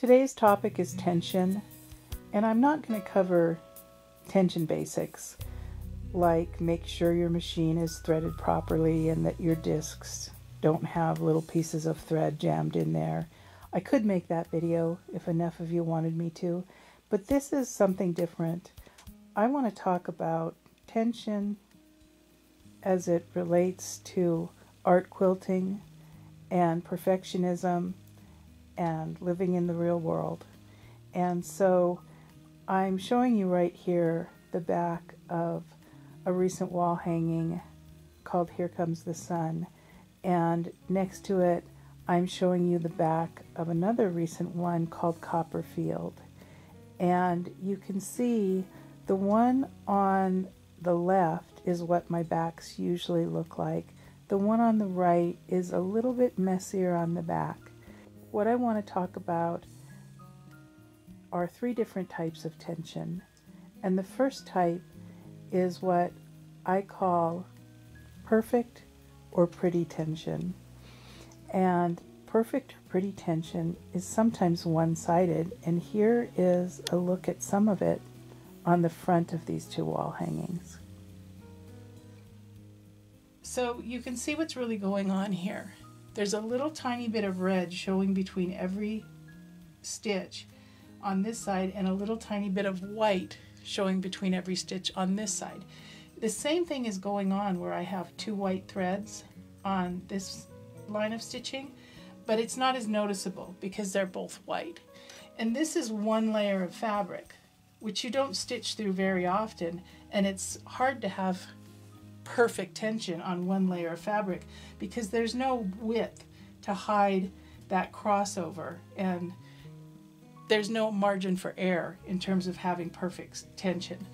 Today's topic is tension, and I'm not going to cover tension basics like make sure your machine is threaded properly and that your discs don't have little pieces of thread jammed in there. I could make that video if enough of you wanted me to, but this is something different. I want to talk about tension as it relates to art quilting and perfectionism and living in the real world. And so I'm showing you right here the back of a recent wall hanging called Here Comes the Sun, and next to it I'm showing you the back of another recent one called Copper Field. And you can see the one on the left is what my backs usually look like. The one on the right is a little bit messier on the back. What I want to talk about are three different types of tension. And the first type is what I call perfect or pretty tension. And perfect or pretty tension is sometimes one-sided, and here is a look at some of it on the front of these two wall hangings. So you can see what's really going on here. There's a little tiny bit of red showing between every stitch on this side and a little tiny bit of white showing between every stitch on this side. The same thing is going on where I have two white threads on this line of stitching, but it's not as noticeable because they're both white. And this is one layer of fabric, which you don't stitch through very often, and it's hard to have perfect tension on one layer of fabric because there's no width to hide that crossover, and there's no margin for error in terms of having perfect tension.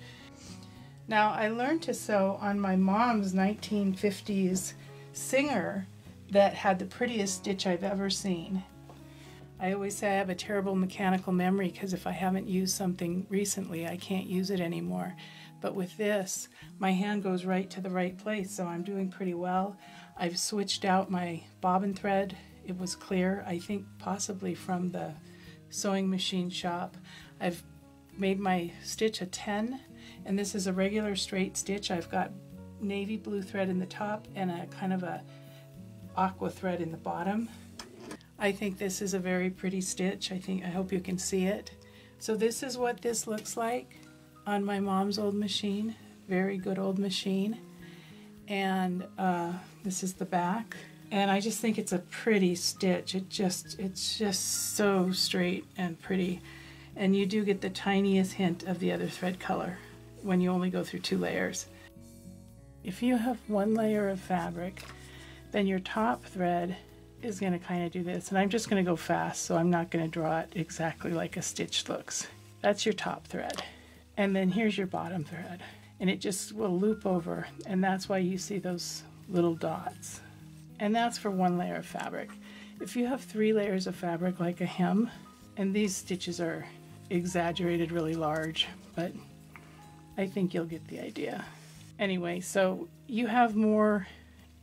Now, I learned to sew on my mom's 1950s Singer that had the prettiest stitch I've ever seen. I always say I have a terrible mechanical memory because if I haven't used something recently, I can't use it anymore. But with this, my hand goes right to the right place, so I'm doing pretty well. I've switched out my bobbin thread. It was clear, I think possibly from the sewing machine shop. I've made my stitch a 10, and this is a regular straight stitch. I've got navy blue thread in the top and a kind of a aqua thread in the bottom. I think this is a very pretty stitch. I hope you can see it. So this is what this looks like on my mom's old machine. Very good old machine. And this is the back. And I just think it's a pretty stitch. It's just so straight and pretty. And you do get the tiniest hint of the other thread color when you only go through two layers. If you have one layer of fabric, then your top thread is going to kind of do this. And I'm just going to go fast, so I'm not going to draw it exactly like a stitch looks. That's your top thread. And then here's your bottom thread. And it just will loop over, and that's why you see those little dots. And that's for one layer of fabric. If you have three layers of fabric like a hem, and these stitches are exaggerated really large, but I think you'll get the idea. Anyway, so you have more,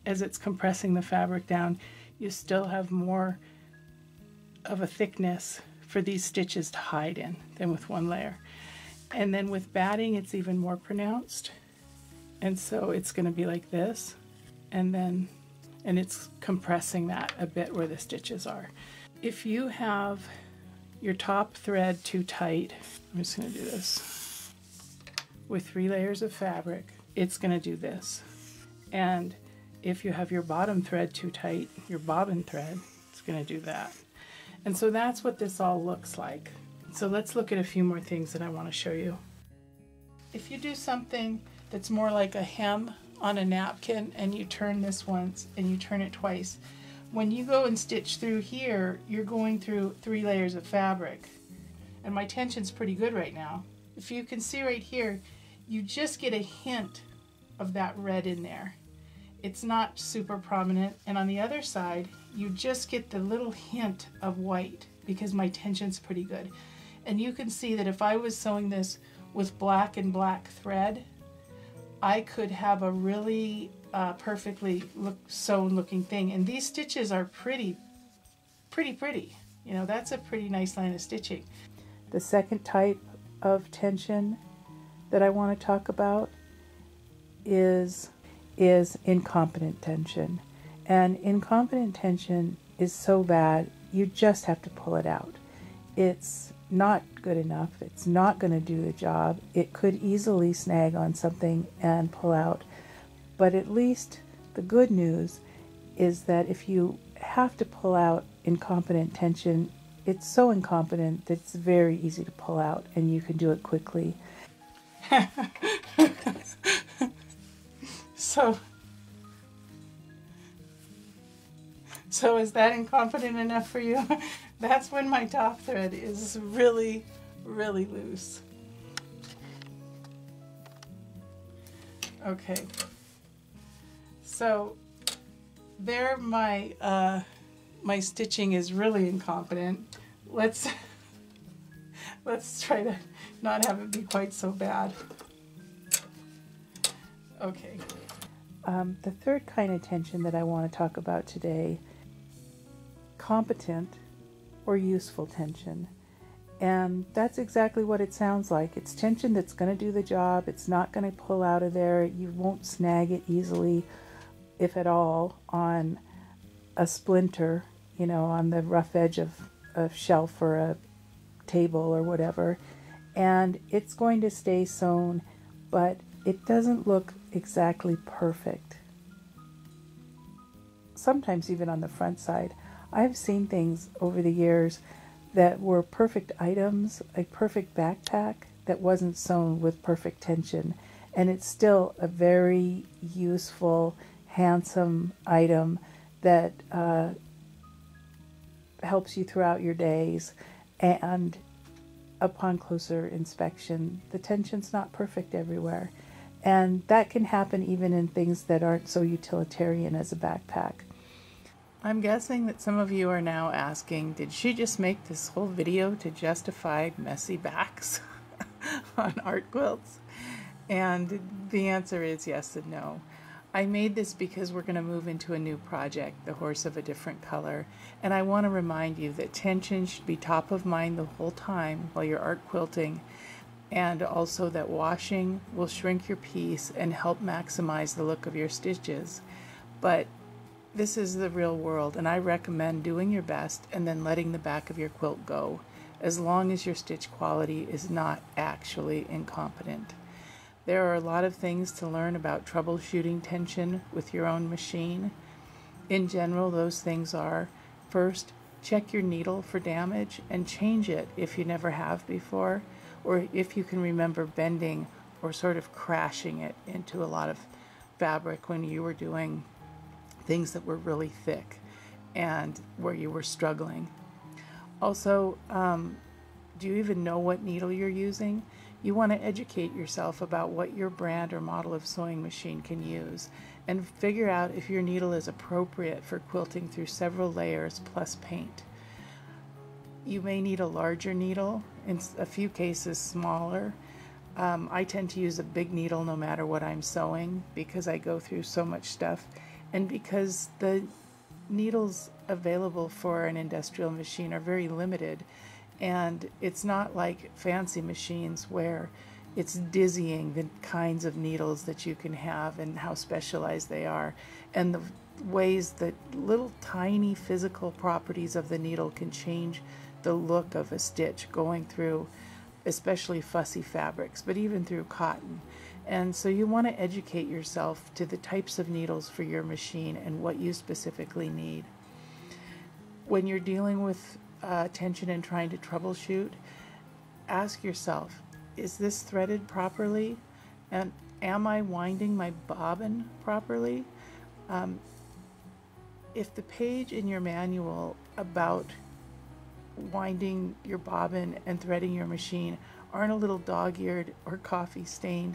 as it's compressing the fabric down, you still have more of a thickness for these stitches to hide in than with one layer. And then with batting, it's even more pronounced. And so it's gonna be like this, and it's compressing that a bit where the stitches are. If you have your top thread too tight, I'm just gonna do this, with three layers of fabric, it's gonna do this. And if you have your bottom thread too tight, your bobbin thread, it's gonna do that. And so that's what this all looks like. So let's look at a few more things that I wanna show you. If you do something that's more like a hem on a napkin and you turn this once and you turn it twice. When you go and stitch through here, you're going through three layers of fabric. And my tension's pretty good right now. If you can see right here, you just get a hint of that red in there. It's not super prominent. And on the other side, you just get the little hint of white because my tension's pretty good. And you can see that if I was sewing this with black and black thread, I could have a really perfectly sewn looking thing. And these stitches are pretty. You know, that's a pretty nice line of stitching. The second type of tension that I want to talk about is incompetent tension. And incompetent tension is so bad, you just have to pull it out. It's not good enough. It's not going to do the job. It could easily snag on something and pull out. But at least the good news is that if you have to pull out incompetent tension, it's so incompetent that it's very easy to pull out and you can do it quickly. So is that incompetent enough for you? That's when my top thread is really, really loose. Okay. So there my stitching is really incompetent. Let's try to not have it be quite so bad. Okay. The third kind of tension that I want to talk about today, competent or useful tension. And that's exactly what it sounds like. It's tension that's going to do the job. It's not going to pull out of there. You won't snag it easily, if at all, on a splinter, you know, on the rough edge of a shelf or a table or whatever. And it's going to stay sewn, but it doesn't look exactly perfect. Sometimes even on the front side. I've seen things over the years that were perfect items, a perfect backpack that wasn't sewn with perfect tension. And it's still a very useful, handsome item that helps you throughout your days. And upon closer inspection, the tension's not perfect everywhere. And that can happen even in things that aren't so utilitarian as a backpack. I'm guessing that some of you are now asking, did she just make this whole video to justify messy backs on art quilts? And the answer is yes and no. I made this because we're going to move into a new project, The Horse of a Different Color, and I want to remind you that tension should be top of mind the whole time while you're art quilting, and also that washing will shrink your piece and help maximize the look of your stitches. But this is the real world, and I recommend doing your best and then letting the back of your quilt go, as long as your stitch quality is not actually incompetent. There are a lot of things to learn about troubleshooting tension with your own machine. In general, those things are, first, check your needle for damage and change it if you never have before, or if you can remember bending or sort of crashing it into a lot of fabric when you were doing things that were really thick and where you were struggling. Also, do you even know what needle you're using? You want to educate yourself about what your brand or model of sewing machine can use and figure out if your needle is appropriate for quilting through several layers plus paint. You may need a larger needle, in a few cases smaller. I tend to use a big needle no matter what I'm sewing because I go through so much stuff. And because the needles available for an industrial machine are very limited, and it's not like fancy machines where it's dizzying the kinds of needles that you can have and how specialized they are, and the ways that little tiny physical properties of the needle can change the look of a stitch going through especially fussy fabrics, but even through cotton. And so you want to educate yourself to the types of needles for your machine and what you specifically need. When you're dealing with tension and trying to troubleshoot, ask yourself, is this threaded properly? And am I winding my bobbin properly? If the page in your manual about winding your bobbin and threading your machine aren't a little dog-eared or coffee-stained,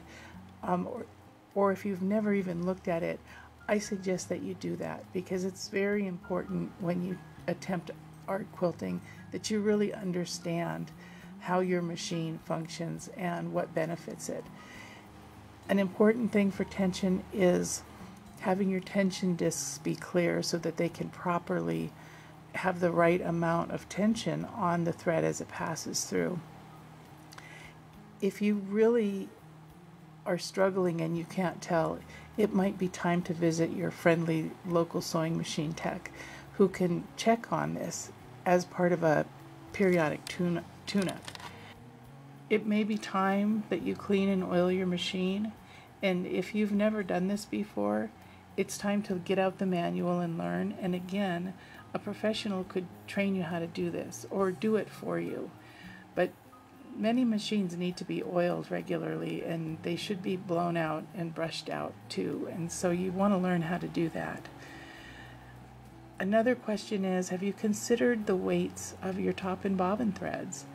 or if you've never even looked at it, I suggest that you do that, because it's very important when you attempt art quilting that you really understand how your machine functions and what benefits it. An important thing for tension is having your tension discs be clear so that they can properly have the right amount of tension on the thread as it passes through. If you really are struggling and you can't tell, it might be time to visit your friendly local sewing machine tech who can check on this as part of a periodic tune-up. It may be time that you clean and oil your machine, and if you've never done this before, it's time to get out the manual and learn. And again, a professional could train you how to do this or do it for you. But many machines need to be oiled regularly, and they should be blown out and brushed out too, and so you want to learn how to do that. Another question is, have you considered the weights of your top and bobbin threads?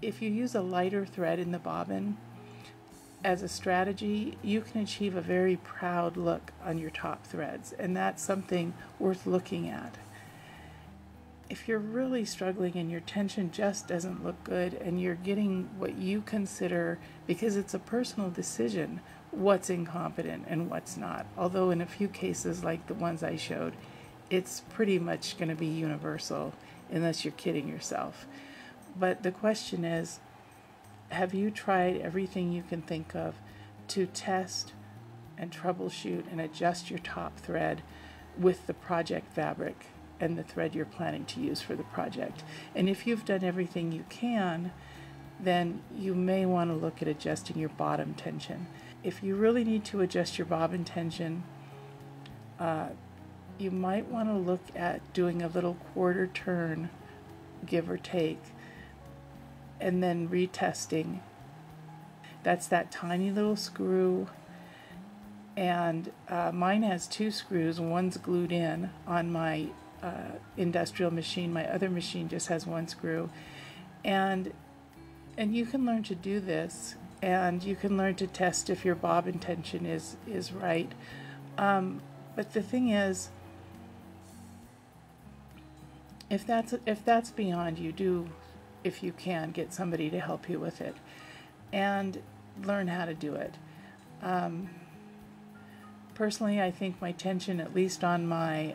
If you use a lighter thread in the bobbin as a strategy, you can achieve a very proud look on your top threads, and that's something worth looking at. If you're really struggling and your tension just doesn't look good and you're getting what you consider, because it's a personal decision, what's incompetent and what's not, although in a few cases like the ones I showed, it's pretty much going to be universal unless you're kidding yourself. But the question is, have you tried everything you can think of to test and troubleshoot and adjust your top thread with the project fabric and the thread you're planning to use for the project? And if you've done everything you can, then you may want to look at adjusting your bottom tension. If you really need to adjust your bobbin tension, you might want to look at doing a little quarter turn, give or take, and then retesting. That's that tiny little screw, and mine has two screws. One's glued in on my industrial machine. My other machine just has one screw, and you can learn to do this, and you can learn to test if your bobbin tension is right. But the thing is, if that's beyond you, do, if you can, get somebody to help you with it and learn how to do it. Personally, I think my tension, at least on my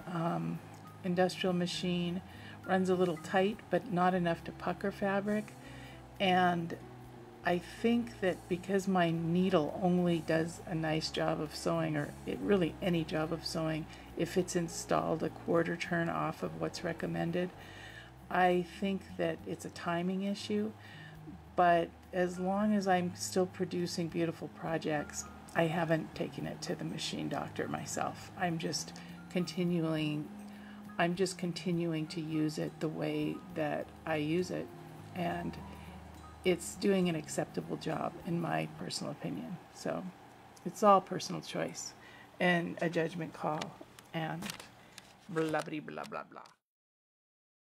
industrial machine, runs a little tight, but not enough to pucker fabric. And I think that because my needle only does a nice job of sewing, or it really any job of sewing, if it's installed a quarter turn off of what's recommended, I think that it's a timing issue. But as long as I'm still producing beautiful projects, I haven't taken it to the machine doctor myself. I'm just continuing to use it the way that I use it, and it's doing an acceptable job in my personal opinion. So it's all personal choice and a judgment call and blah blah blah blah blah.